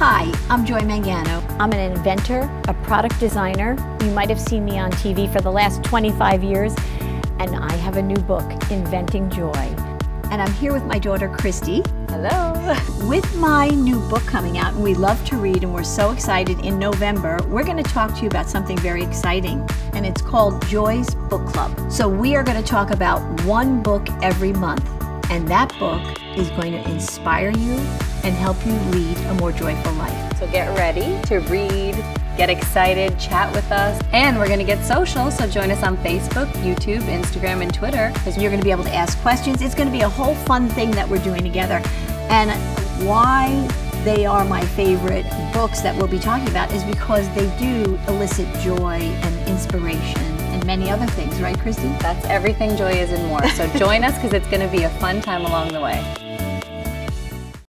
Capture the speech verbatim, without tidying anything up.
Hi, I'm Joy Mangano. I'm an inventor, a product designer. You might have seen me on T V for the last twenty-five years, and I have a new book, Inventing Joy. And I'm here with my daughter, Christie. Hello. With my new book coming out, and we love to read, and we're so excited, in November, we're going to talk to you about something very exciting, and it's called Joy's Book Club. So we are going to talk about one book every month, and that book is going to inspire you and help you lead a more joyful life. So get ready to read, get excited, chat with us, and we're going to get social, so join us on Facebook, YouTube, Instagram, and Twitter, because you're going to be able to ask questions. It's going to be a whole fun thing that we're doing together. And why they are my favorite books that we'll be talking about is because they do elicit joy and inspiration and many other things, right, Christie? That's everything joy is and more. So join us, because it's going to be a fun time along the way.